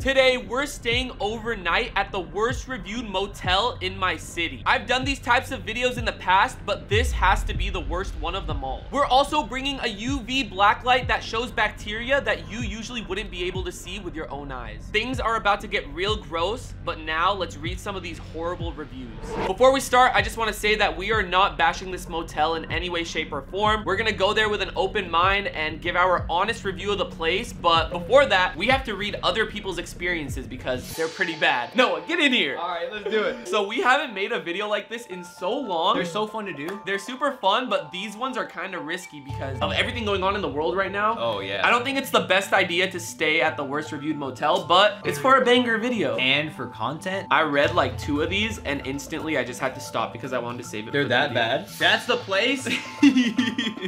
Today, we're staying overnight at the worst reviewed motel in my city. I've done these types of videos in the past, but this has to be the worst one of them all. We're also bringing a UV blacklight that shows bacteria that you usually wouldn't be able to see with your own eyes. Things are about to get real gross, but now let's read some of these horrible reviews. Before we start, I just want to say that we are not bashing this motel in any way, shape, or form. We're gonna go there with an open mind and give our honest review of the place, but before that, we have to read other people's experiences because they're pretty bad. Noah, get in here. All right, let's do it. So we haven't made a video like this in so long. They're so fun to do. They're super fun, but these ones are kind of risky because of everything going on in the world right now. Oh yeah. I don't think it's the best idea to stay at the worst reviewed motel, but it's for a banger video. And for content. I read like 2 of these and instantly I just had to stop because I wanted to save it. They're that bad? That's the place?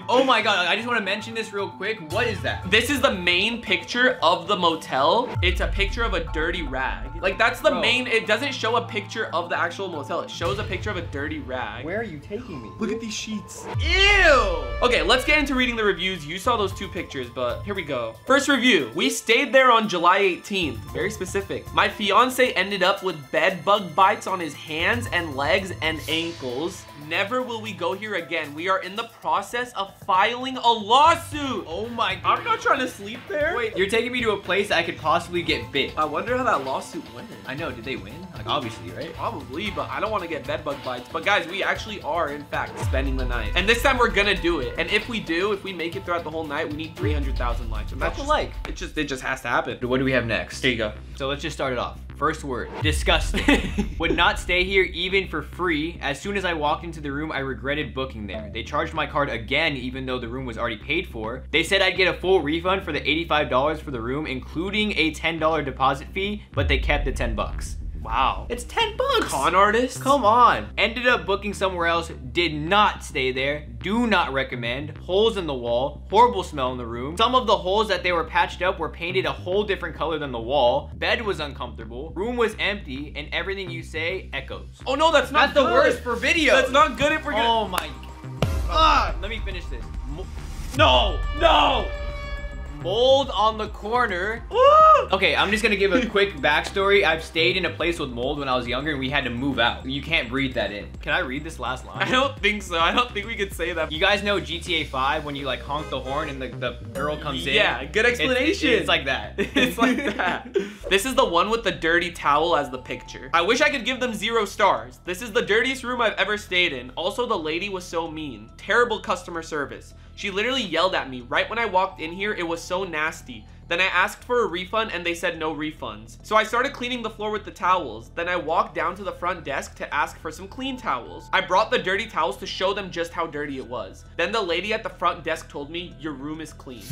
Oh my God, I just want to mention this real quick. What is that? This is the main picture of the motel. It's a picture of a dirty rag. Like that's the main, it doesn't show a picture of the actual motel. It shows a picture of a dirty rag. Where are you taking me? Look at these sheets. Ew! Okay, let's get into reading the reviews. You saw those 2 pictures, but here we go. First review, we stayed there on July 18th. Very specific. My fiance ended up with bed bug bites on his hands and legs and ankles. Never will we go here again. We are in the process of filing a lawsuit. Oh my God. I'm not trying to sleep there. Wait, you're taking me to a place I could possibly get bit. I wonder how that lawsuit went. I know, did they win? Like obviously, right? Probably, but I don't want to get bed bug bites. But guys, we actually are in fact spending the night. And this time we're gonna do it. And if we do, if we make it throughout the whole night, we need 300,000 likes. And that's just, like, it just has to happen. What do we have next? There you go. So let's just start it off. First word, disgusting. Would not stay here even for free. As soon as I walked into the room, I regretted booking there. They charged my card again, even though the room was already paid for. They said I'd get a full refund for the $85 for the room, including a $10 deposit fee, but they kept the 10 bucks. Wow. It's 10 bucks. Con artist. Come on. Ended up booking somewhere else. Did not stay there. Do not recommend. Holes in the wall. Horrible smell in the room. Some of the holes that they were patched up were painted a whole different color than the wall. Bed was uncomfortable. Room was empty. And everything you say echoes. Oh no, that's not good. The worst for video. That's not good if we're gonna. Oh my. Ah. Let me finish this. No. No. Mold on the corner. Ooh. Okay, I'm just gonna give a quick backstory. I've stayed in a place with mold when I was younger and we had to move out. You can't breathe that in. Can I read this last line? I don't think so. I don't think we could say that. You guys know GTA 5 when you like honk the horn and the girl comes in? Yeah, good explanation. It's like that. It's like that. This is the one with the dirty towel as the picture. I wish I could give them 0 stars. This is the dirtiest room I've ever stayed in. Also, the lady was so mean. Terrible customer service. She literally yelled at me. Right when I walked in here, it was so nasty. Then I asked for a refund and they said no refunds. So I started cleaning the floor with the towels. Then I walked down to the front desk to ask for some clean towels. I brought the dirty towels to show them just how dirty it was. Then the lady at the front desk told me, "Your room is clean."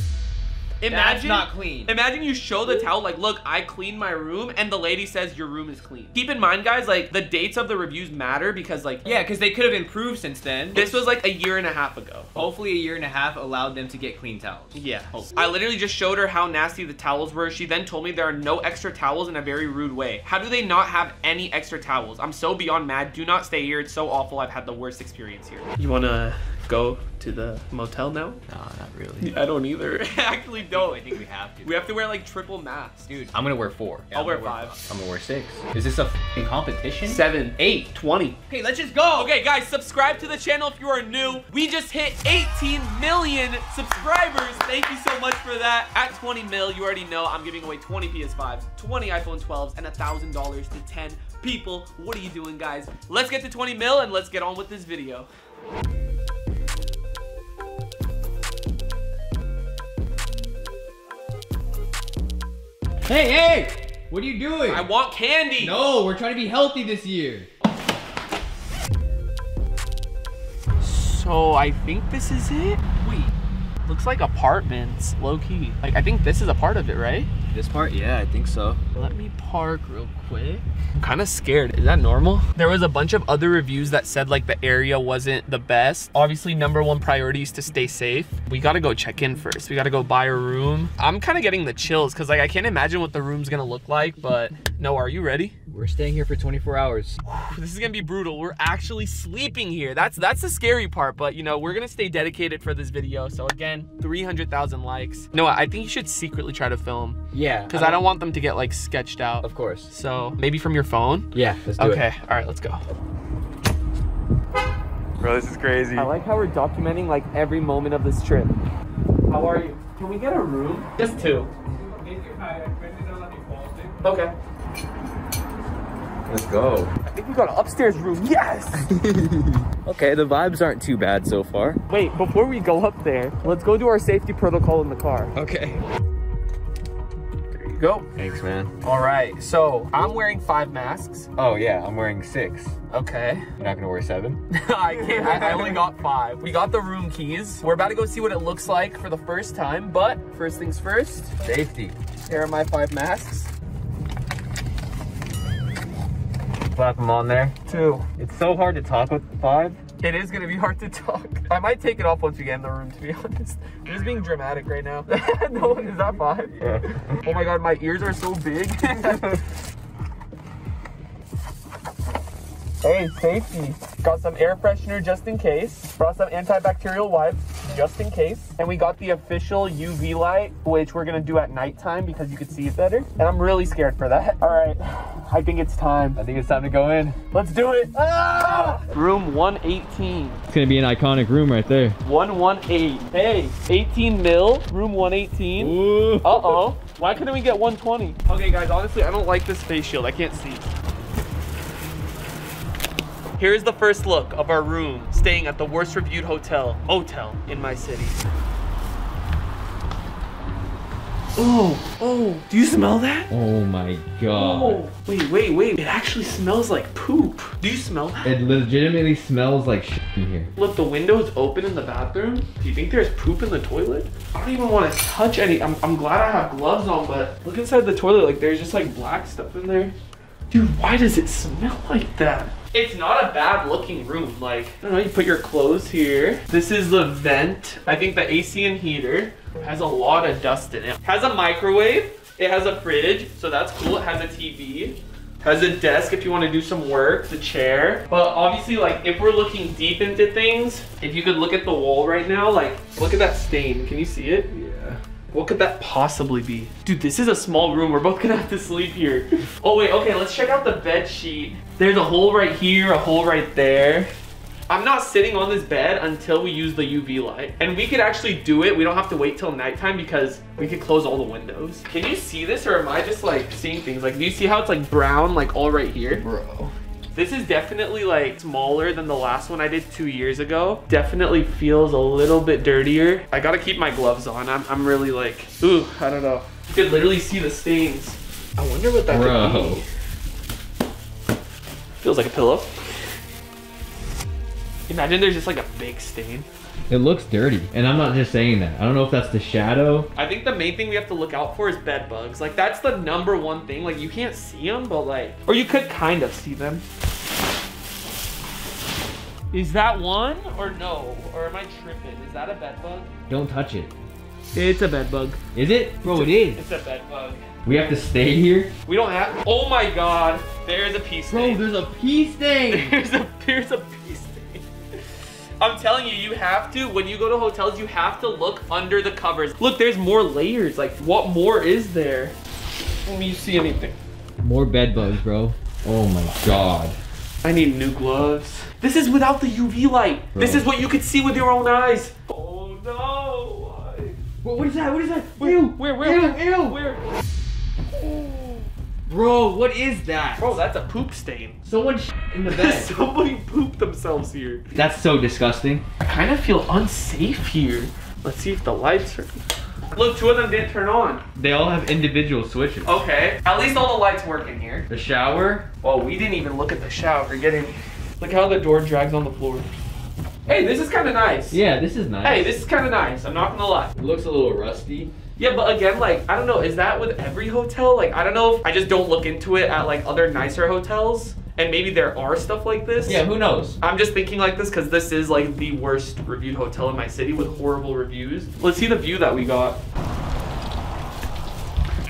Imagine, that's not clean. Imagine you show the towel, like, look, I cleaned my room, and the lady says your room is clean. Keep in mind, guys, like, the dates of the reviews matter because, like, yeah, because they could have improved since then. This was, like, a year and a half ago. Hopefully a year and a half allowed them to get clean towels. Yeah. Hopefully. I literally just showed her how nasty the towels were. She then told me there are no extra towels in a very rude way. How do they not have any extra towels? I'm so beyond mad. Do not stay here. It's so awful. I've had the worst experience here. You wanna go to the motel now? Nah, not really. I don't either. I actually don't. I think we have to. We have to wear like triple masks. Dude, I'm gonna wear 4. Yeah, I'll wear 5. I'm gonna wear 6. Is this a f***ing competition? 7, 8, 20. Hey, let's just go. Okay, guys, subscribe to the channel if you are new. We just hit 18 million subscribers. Thank you so much for that. At 20 mil, you already know I'm giving away 20 PS5s, 20 iPhone 12s, and $1,000 to 10 people. What are you doing, guys? Let's get to 20 mil and let's get on with this video. Hey, hey! What are you doing? I want candy! No, we're trying to be healthy this year. So, I think this is it? Wait, looks like apartments, low-key. Like, I think this is a part of it, right? This part? Yeah, I think so. Let me park real quick. I'm kind of scared. Is that normal? There was a bunch of other reviews that said like the area wasn't the best. Obviously, #1 priority is to stay safe. We gotta go check in first. We gotta go buy a room. I'm kind of getting the chills because like I can't imagine what the room's gonna look like, but no, are you ready? We're staying here for 24 hours. This is gonna be brutal. We're actually sleeping here. That's the scary part, but you know, we're gonna stay dedicated for this video. So again, 300,000 likes. Noah, I think you should secretly try to film. Yeah. Because I don't want them to get like sketched out. Of course. So maybe from your phone? Yeah, let's do it. Okay, all right, let's go. Bro, this is crazy. I like how we're documenting like every moment of this trip. How are you? Can we get a room? Just two. Okay. Let's go. I think we got an upstairs room, yes! Okay, the vibes aren't too bad so far. Wait, before we go up there, let's go do our safety protocol in the car. Okay. There you go. Thanks, man. All right, so I'm wearing 5 masks. Oh yeah, I'm wearing 6. Okay. You're not gonna wear 7? I can't, I only got 5. We got the room keys. We're about to go see what it looks like for the first time, but first things first, safety. Here are my 5 masks. Slap them on there. 2. It's so hard to talk with 5. It is gonna be hard to talk. I might take it off once we get in the room, to be honest. I'm just being dramatic right now. No one is that 5. Yeah. Oh my God, my ears are so big. Hey, safety. Got some air freshener just in case. Brought some antibacterial wipes just in case. And we got the official UV light, which we're gonna do at nighttime because you could see it better. And I'm really scared for that. All right, I think it's time. I think it's time to go in. Let's do it. Ah! Room 118. It's gonna be an iconic room right there. 118. Hey, 18 mil, room 118. Ooh. Uh-oh. Why couldn't we get 120? Okay, guys, honestly, I don't like this face shield. I can't see. Here's the first look of our room, staying at the worst reviewed motel in my city. Oh, oh, do you smell that? Oh my God. Oh, wait, it actually smells like poop. Do you smell that? It legitimately smells like shit in here. Look, the window's open in the bathroom. Do you think there's poop in the toilet? I don't even want to touch any. I'm glad I have gloves on, but look inside the toilet, like there's just like black stuff in there. Dude, why does it smell like that? It's not a bad looking room. Like, I don't know, you put your clothes here. This is the vent. I think the AC and heater has a lot of dust in it. Has a microwave. It has a fridge, so that's cool. It has a TV. Has a desk if you want to do some work, the chair. But obviously, like, if we're looking deep into things, if you could look at the wall right now, like, look at that stain. Can you see it? Yeah. What could that possibly be? Dude, this is a small room. We're both gonna have to sleep here. Oh wait, okay, let's check out the bed sheet. There's a hole right here, a hole right there. I'm not sitting on this bed until we use the UV light. And we could actually do it. We don't have to wait till nighttime because we could close all the windows. Can you see this or am I just like seeing things? Like, do you see how it's like brown, like all right here? Bro. This is definitely like smaller than the last one I did 2 years ago. Definitely feels a little bit dirtier. I gotta keep my gloves on. I'm really like, ooh, I don't know. You could literally see the stains. I wonder what that could be. Feels like a pillow. Imagine there's just like a big stain. It looks dirty, and I'm not just saying that. I don't know if that's the shadow. I think the main thing we have to look out for is bed bugs. Like, that's the #1 thing. Like, you can't see them, but like, or you could kind of see them. Is that one or no? Or am I tripping? Is that a bed bug? Don't touch it. It's a bed bug. Is it? Bro, it is. It's a bed bug. We have to stay here? We don't have, oh my God. There's a pee stain. Bro, there's a pee stain. There's a pee stain. I'm telling you, you have to, when you go to hotels, you have to look under the covers. Look, there's more layers. Like, what more is there? Let me see anything. More bed bugs, bro. Oh my God. I need new gloves. This is without the UV light. Bro. This is what you could see with your own eyes. Oh no. What is that? What is that? Where? Bro, what is that? Bro, that's a poop stain. Someone shit in the bed. Somebody pooped themselves here. That's so disgusting. I kind of feel unsafe here. Let's see if the lights are... Look, 2 of them didn't turn on. They all have individual switches. Okay, at least all the lights work in here. The shower? Oh, we didn't even look at the shower. Look how the door drags on the floor. Hey, this is kind of nice. Yeah, this is nice. Hey, this is kind of nice. I'm not gonna lie. It looks a little rusty. Yeah, but again, like, I don't know, is that with every hotel? Like, I don't know if I just don't look into it at like other nicer hotels and maybe there are stuff like this. Yeah, who knows? I'm just thinking like this because this is like the worst reviewed hotel in my city with horrible reviews. Let's see the view that we got.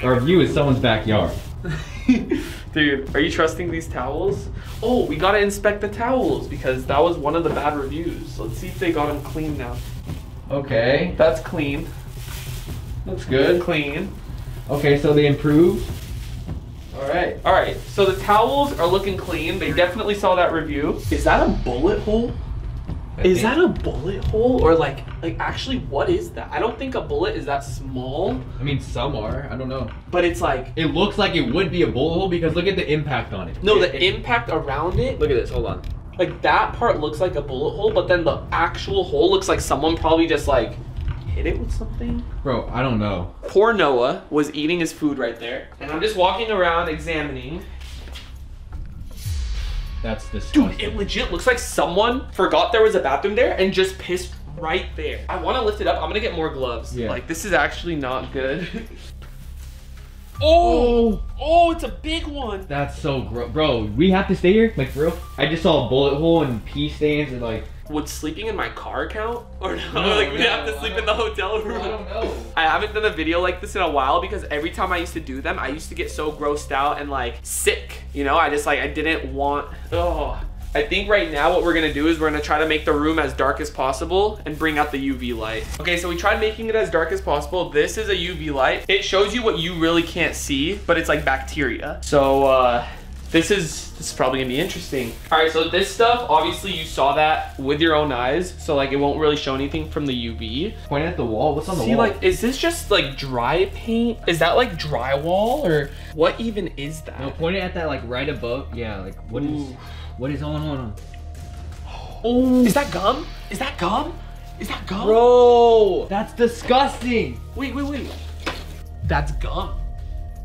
Our view is someone's backyard. Dude, are you trusting these towels? Oh, we gotta inspect the towels because that was one of the bad reviews. Let's see if they got them clean now. Okay. That's clean. Looks good. Clean. Okay, so they improved. All right. So the towels are looking clean. They definitely saw that review. Is that a bullet hole? Is that a bullet hole? Or like actually, what is that? I don't think a bullet is that small. I mean, some are. I don't know. But it's like... It looks like it would be a bullet hole because look at the impact on it. No, the impact around it. Look at this. Hold on. Like, that part looks like a bullet hole, but then the actual hole looks like someone probably just, like, hit it with something. Bro, I don't know. Poor Noah was eating his food right there. And I'm just walking around examining. That's disgusting. Dude, it legit looks like someone forgot there was a bathroom there and just pissed right there. I want to lift it up. I'm going to get more gloves. Yeah. Like, this is actually not good. Oh, it's a big one. That's so gross. Bro, we have to stay here? Like, for real? I just saw a bullet hole and pee stains and, like... Would sleeping in my car count? Or no? No, like, we have to sleep in the hotel room. I don't know. I haven't done a video like this in a while because every time I used to do them, I used to get so grossed out and, like, sick. You know, I just, like, I didn't want... Oh. I think right now what we're going to do is we're going to try to make the room as dark as possible and bring out the UV light. Okay, so we tried making it as dark as possible. This is a UV light. It shows you what you really can't see, but it's like bacteria. So this is probably going to be interesting. All right, so this stuff, obviously you saw that with your own eyes. So like it won't really show anything from the UV. Point at the wall. What's on the wall? See, like, is this just like dry paint? Is that like drywall or what even is that? No, point it at that like right above. Yeah, like what is... What is going on? Oh, is that gum? Is that gum? Is that gum? Bro, that's disgusting. Wait. That's gum.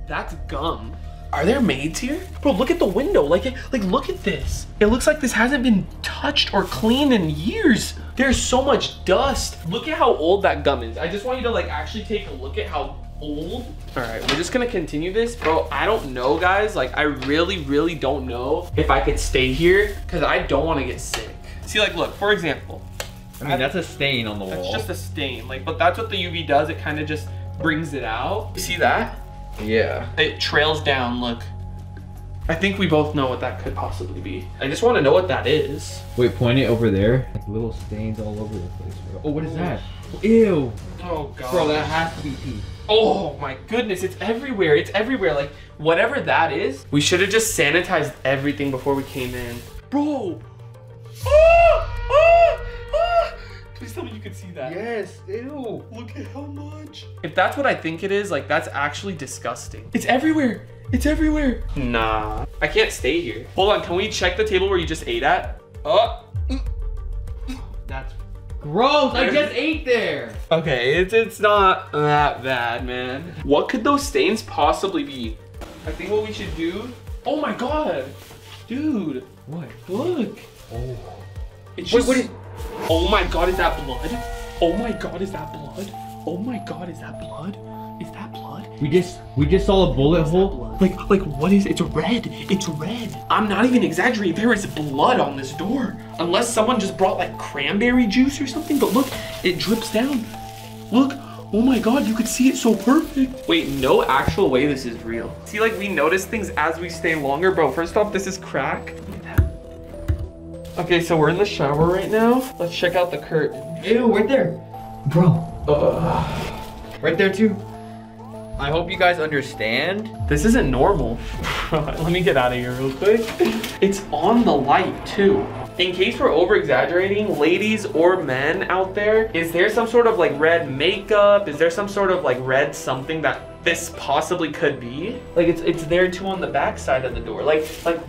That's gum. Are there maids here? Bro, look at the window. Like look at this. It looks like this hasn't been touched or cleaned in years. There's so much dust. Look at how old that gum is. I just want you to like actually take a look at how old. All right, we're just gonna continue this. Bro, I don't know, guys. Like, I really don't know if I could stay here because I don't want to get sick. See, like, look, for example. I mean, that's a stain on the wall. It's just a stain. Like, but that's what the UV does. It kind of just brings it out. You see that? Yeah. It trails down, look. I think we both know what that could possibly be. I just want to know what that is. Wait, point it over there. Like little stains all over the place, bro. Oh, what is that? Ew. Oh, God. Bro, that has to be pee. Oh my goodness, it's everywhere. It's everywhere. Like, whatever that is, we should have just sanitized everything before we came in. Bro. Please tell me you can see that. Yes, ew. Look at how much. If that's what I think it is, like, that's actually disgusting. It's everywhere. It's everywhere. Nah, I can't stay here. Hold on, can we check the table where you just ate at? Oh. That's gross, I just ate there. Okay, it's not that bad, man. What could those stains possibly be? I think what we should do, oh my God, dude. What? Look. Oh. It's just, wait, oh my God, is that blood? Oh my God, is that blood? Oh my God, is that blood? Is that blood? We just saw a bullet hole. Like what is it? It's red. It's red. I'm not even exaggerating. There is blood on this door. Unless someone just brought like cranberry juice or something. But look, it drips down. Look. Oh my God, you could see it so perfect. Wait, no actual way this is real. See, like, we notice things as we stay longer. Bro, first off, this is crack. Look at that. Okay, so we're in the shower right now. Let's check out the curtain. Ew, right there. Bro. Right there too. I hope you guys understand. This isn't normal. Let me get out of here real quick. It's on the light too. In case we're over exaggerating, ladies or men out there, is there some sort of like red makeup? Is there some sort of like red something that this possibly could be? Like it's there too on the back side of the door. Like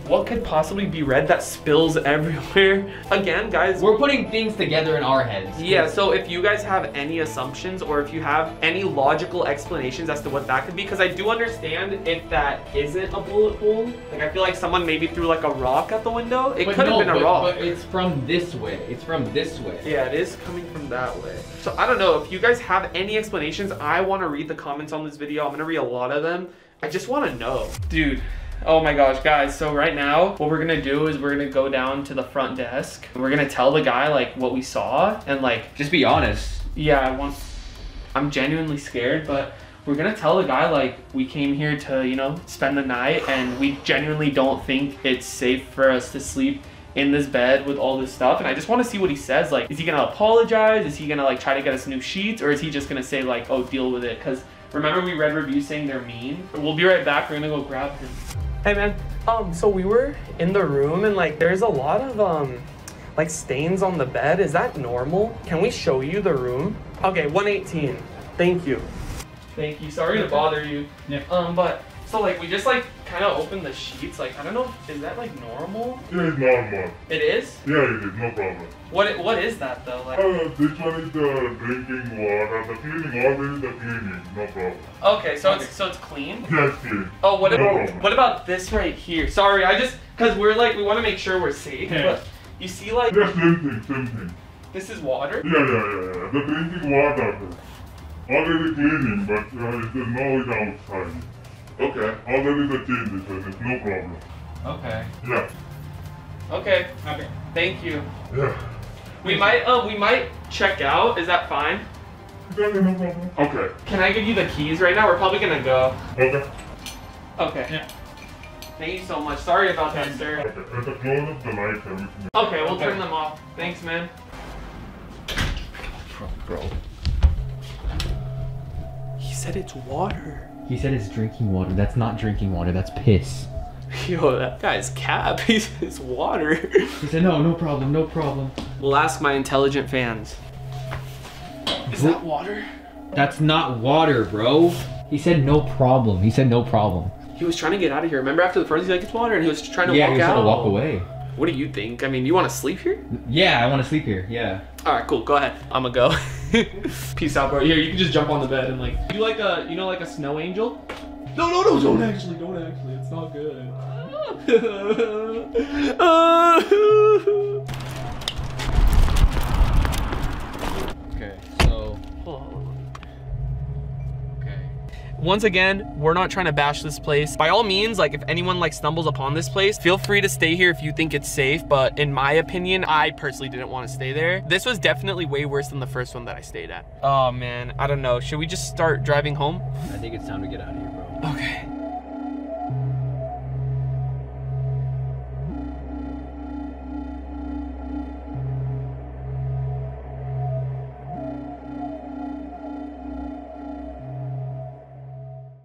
what could possibly be red that spills everywhere? Again, guys, we're putting things together in our heads. Yeah, so if you guys have any assumptions or if you have any logical explanations as to what that could be, because I do understand if that isn't a bullet hole. Like I feel like someone maybe threw like a rock at the window. It could have been a rock. But it's from this way. It's from this way. Yeah, it is coming from that way. So I don't know if you guys have any explanations. I want to read the comments on this video. I'm gonna read a lot of them. I just wanna know. Dude, oh my gosh, guys. So right now, what we're gonna do is we're gonna go down to the front desk. We're gonna tell the guy like what we saw and like- Just be honest. Yeah, I'm genuinely scared, but we're gonna tell the guy like we came here to, you know, spend the night and we genuinely don't think it's safe for us to sleep in this bed with all this stuff. And I just want to see what he says. Like, is he gonna apologize? Is he gonna like try to get us new sheets? Or is he just gonna say like, oh, deal with it? Cause Remember we read reviews saying they're mean? We'll be right back, we're gonna go grab him. Hey man, so we were in the room and like there's a lot of like stains on the bed. Is that normal? Can we show you the room? Okay, 118, thank you. Thank you, sorry to bother you. Yeah. But, so like we just like kind of opened the sheets, like I don't know, is that like normal? It is normal. It is? Yeah, it is, no problem. What is that though? Like, this one is the drinking water, the cleaning, always the cleaning, no problem. Okay, so it's clean? Yeah, it's clean. Oh, what about this right here? Sorry, I just, cause we're like, we want to make sure we're safe, yeah. But you see like... Yeah, same thing. This is water? Yeah, the drinking water. Already cleaning, but it's noise outside. Okay. Already the changes, it's no problem. Okay. Yeah. Okay. Thank you. Yeah. We might check out. Is that fine? Yeah, no problem. Okay. Can I give you the keys right now? We're probably gonna go. Okay. Yeah. Thank you so much. Sorry about that, sir. Okay. At the close of the lights, everything. Okay, we'll turn them off. Thanks, man. Bro. He said it's water. He said it's drinking water. That's not drinking water. That's piss. Yo, that guy's cap. It's water. He said, no problem. We'll ask my intelligent fans. Is that water? That's not water, bro. He said no problem. He was trying to get out of here. Remember after the first, he's like, it's water, and he was trying to walk out. Yeah, he was trying to walk away. What do you think? I mean, you want to sleep here? Yeah, I want to sleep here, yeah. All right, cool, go ahead. I'm gonna go. Peace out, bro. Here, you can just jump on the bed and like, you like a, you know, like a snow angel? No, don't actually, it's not good. Okay, so, once again, we're not trying to bash this place. By all means, like if anyone like stumbles upon this place, feel free to stay here if you think it's safe. But in my opinion, I personally didn't want to stay there. This was definitely way worse than the first one that I stayed at. Oh man, I don't know. Should we just start driving home? I think it's time to get out of here, bro. Okay.